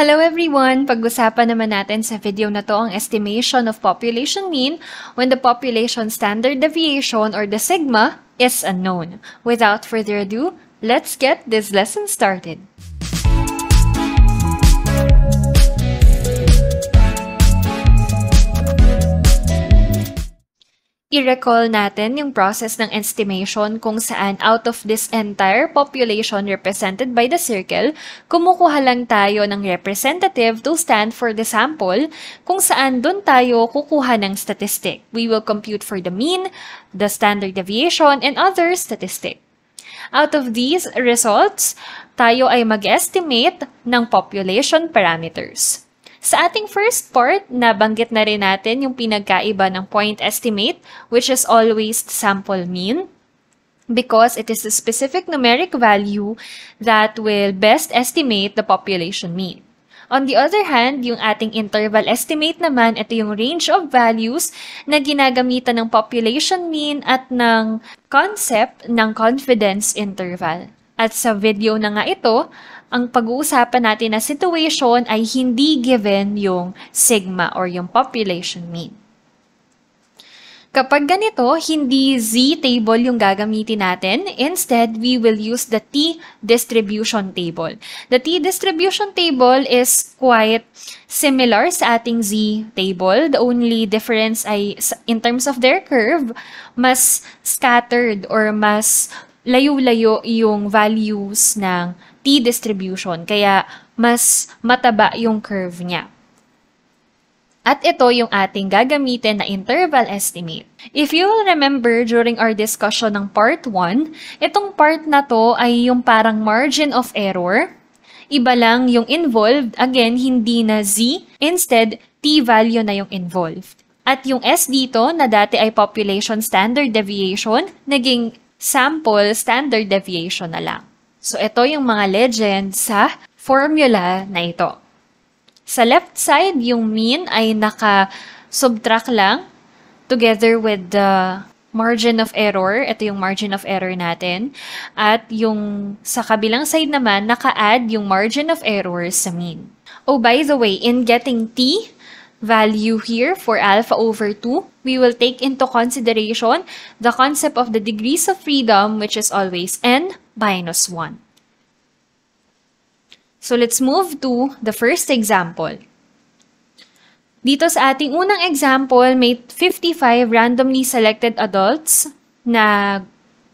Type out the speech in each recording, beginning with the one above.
Hello everyone! Pag-usapan naman natin sa video na to ang estimation of population mean when the population standard deviation or the sigma is unknown. Without further ado, let's get this lesson started. I-recall natin yung process ng estimation kung saan out of this entire population represented by the circle, kumukuha lang tayo ng representative to stand for the sample kung saan dun tayo kukuha ng statistic. We will compute for the mean, the standard deviation, and other statistic. Out of these results, tayo ay mag-estimate ng population parameters. Sa ating first part, nabanggit na rin natin yung pinagkaiba ng point estimate, which is always sample mean, because it is a specific numeric value that will best estimate the population mean. On the other hand, yung ating interval estimate naman, ito yung range of values na ginagamitan ng population mean at ng concept ng confidence interval. At sa video na nga ito, ang pag-uusapan natin na situation ay hindi given yung sigma or yung population mean. Kapag ganito, hindi z-table yung gagamitin natin. Instead, we will use the t-distribution table. The t-distribution table is quite similar sa ating z-table. The only difference ay, in terms of their curve, mas scattered or mas layo-layo yung values ng t-distribution, kaya mas mataba yung curve niya. At ito yung ating gagamitin na interval estimate. If you will remember during our discussion ng part 1, itong part na to ay yung parang margin of error. Iba lang yung involved, again, hindi na z, instead, t-value na yung involved. At yung s dito, na dati ay population standard deviation, naging sample standard deviation na lang. So, ito yung mga legend sa formula na ito. Sa left side, yung mean ay naka-subtract lang together with the margin of error. Ito yung margin of error natin. At yung sa kabilang side naman, naka-add yung margin of error sa mean. Oh, by the way, in getting t value here for alpha over 2, we will take into consideration the concept of the degrees of freedom, which is always n minus 1. So let's move to the first example. Dito sa ating unang example, may 55 randomly selected adults na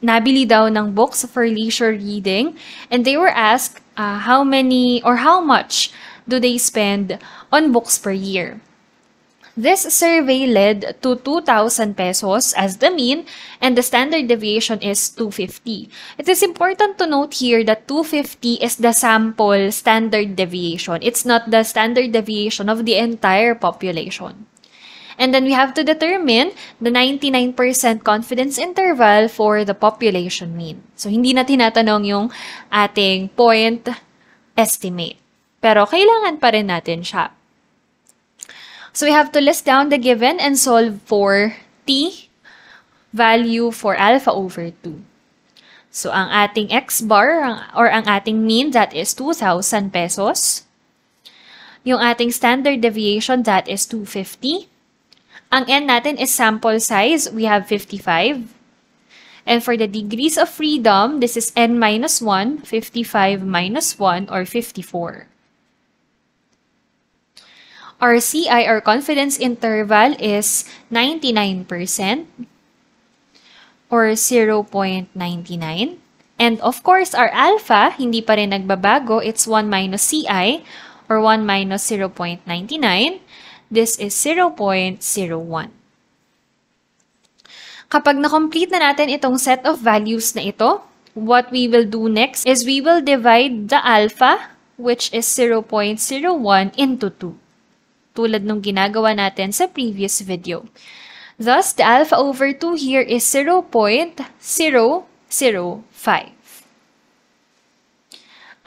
nabili daw ng books for leisure reading, and they were asked how many or how much do they spend on books per year. This survey led to 2,000 pesos as the mean, and the standard deviation is 250. It is important to note here that 250 is the sample standard deviation. It's not the standard deviation of the entire population. And then we have to determine the 99% confidence interval for the population mean. So, hindi na tinatanong yung ating point estimate, pero kailangan pa rin natin siya. So, we have to list down the given and solve for t value for alpha over 2. So, ang ating x-bar or ang ating mean, that is 2,000 pesos. Yung ating standard deviation, that is 250. Ang n natin is sample size, we have 55. And for the degrees of freedom, this is n minus 1, 55 minus 1, or 54. Our CI, our confidence interval, is 99% or 0.99. And of course, our alpha, hindi pa rin nagbabago. It's 1 minus CI or 1 minus 0.99. This is 0.01. Kapag na-complete na natin itong set of values na ito, what we will do next is we will divide the alpha, which is 0.01, into 2. Tulad nung ginagawa natin sa previous video. Thus, the alpha over 2 here is 0.005.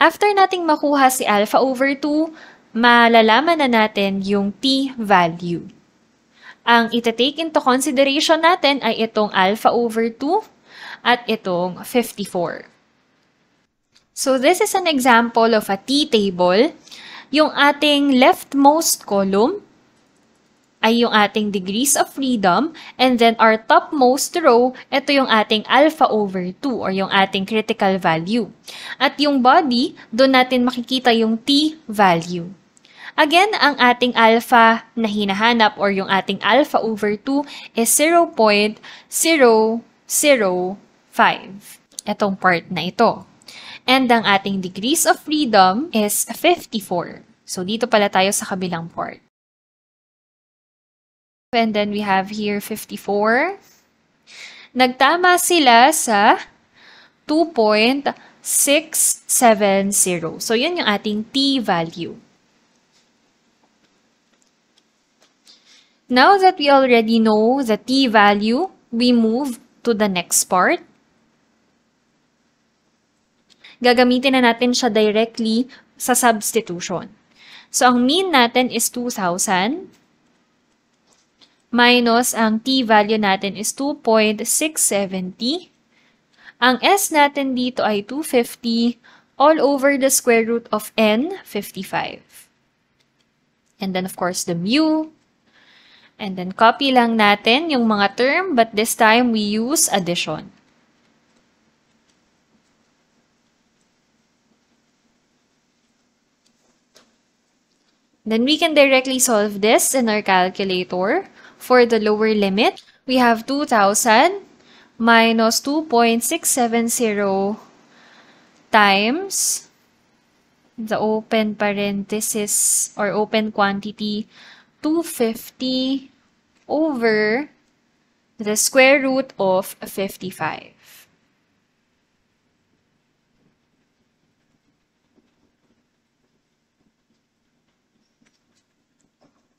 After nating makuha si alpha over 2, malalaman na natin yung t-value. Ang itatake into consideration natin ay itong alpha over 2 at itong 54. So, this is an example of a t-table yung ating leftmost column ay yung ating degrees of freedom, and then our topmost row, ito yung ating alpha over 2 or yung ating critical value. At yung body, doon natin makikita yung T value. Again, ang ating alpha na hinahanap or yung ating alpha over 2 is 0.005. Itong part na ito. And ang ating degrees of freedom is 54. So dito pala tayo sa kabilang part. And then we have here 54. Nagtama sila sa 2.670. So, yun yung ating T value. Now that we already know the T value, we move to the next part. Gagamitin na natin siya directly sa substitution. So, ang mean natin is 2,000. Minus, ang T value natin is 2.670. Ang S natin dito ay 250 all over the square root of N, 55. And then, of course, the mu. And then, copy lang natin yung mga term, but this time we use addition. Then, we can directly solve this in our calculator. For the lower limit, we have 2,000 minus 2.670 times the open parenthesis or open quantity 250 over the square root of 55.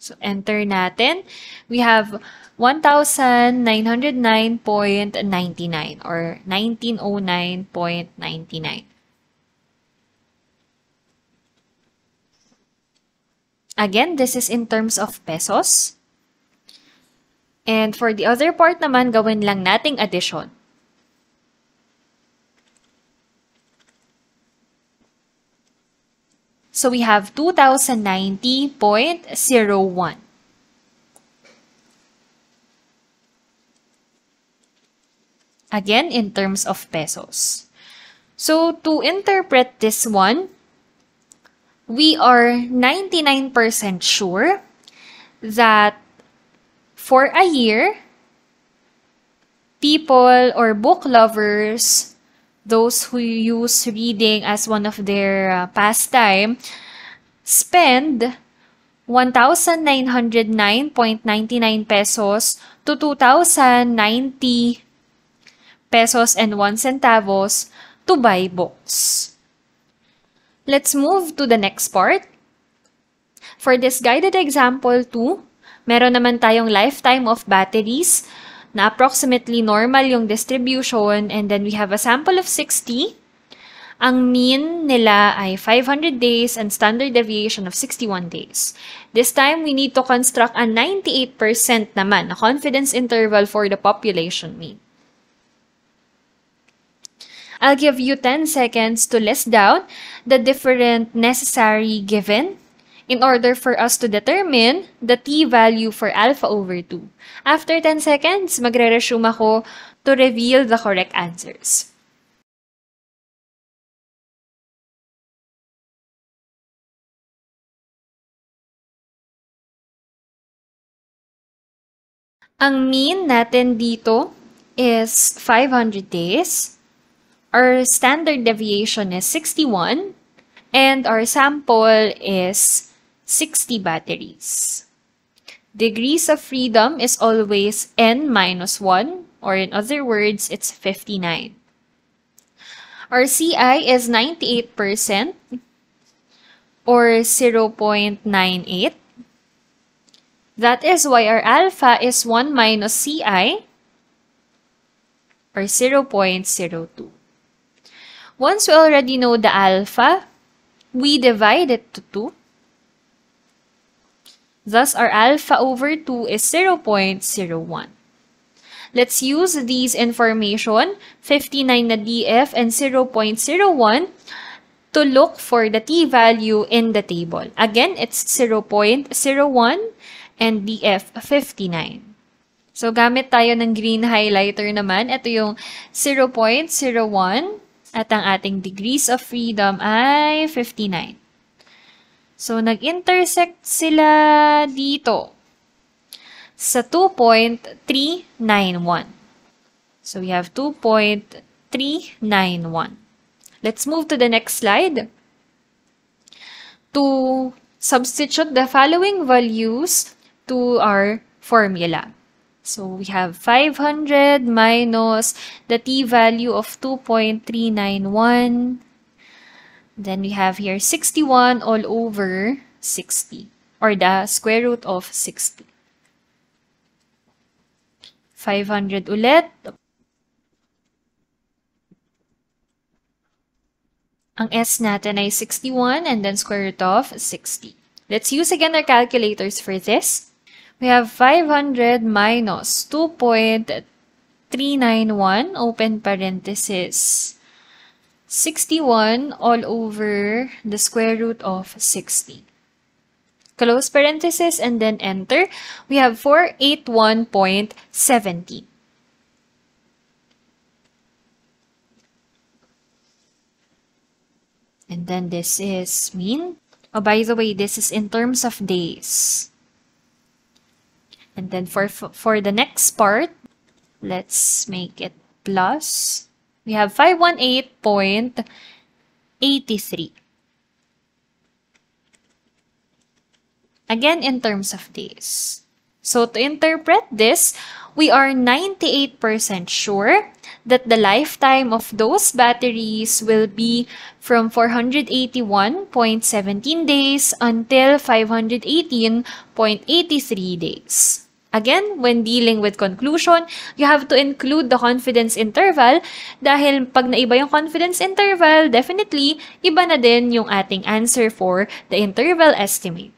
So, enter natin. We have 1,909.99 or 1,909.99. Again, this is in terms of pesos. And for the other part naman, gawin lang nating addition. So, we have 2,090.01. Again, in terms of pesos. So, to interpret this one, we are 99% sure that for a year, people or book lovers, those who use reading as one of their pastime, spend 1,909.99 pesos to 2,090 pesos and 1 centavos to buy books. Let's move to the next part. For this guided example 2, meron naman tayong lifetime of batteries na approximately normal yung distribution, and then we have a sample of 60. Ang mean nila ay 500 days and standard deviation of 61 days. This time, we need to construct a 98% naman, a confidence interval for the population mean. I'll give you 10 seconds to list down the different necessary given in order for us to determine the T value for alpha over 2. After 10 seconds, magre-resume ako to reveal the correct answers. Ang mean natin dito is 500 days. Our standard deviation is 61. And our sample is 60 batteries. Degrees of freedom is always n minus 1, or in other words, it's 59. Our CI is 98%, or 0.98. That is why our alpha is 1 minus CI, or 0.02. Once we already know the alpha, we divide it to 2. Thus, our alpha over 2 is 0.01. Let's use these information, 59 na DF and 0.01, to look for the t-value in the table. Again, it's 0.01 and DF59. So, gamit tayo ng green highlighter naman. Ito yung 0.01 at ang ating degrees of freedom ay 59. So, nag-intersect sila dito sa 2.391. So, we have 2.391. Let's move to the next slide. To substitute the following values to our formula. So, we have 500 minus the t-value of 2.391. Then, we have here 61 all over 60, or the square root of 60. 500 ulit. Ang S natin ay 61 and then square root of 60. Let's use again our calculators for this. We have 500 minus 2.391, open parenthesis, 61 all over the square root of 60. Close parenthesis and then enter. We have 481.70. And then this is mean. Oh, by the way, this is in terms of days. And then for the next part, let's make it plus. We have 518.83. Again, in terms of days. So, to interpret this, we are 98% sure that the lifetime of those batteries will be from 481.17 days until 518.83 days. Again, when dealing with conclusion, you have to include the confidence interval dahil pag naiba yung confidence interval, definitely, iba na din yung ating answer for the interval estimate.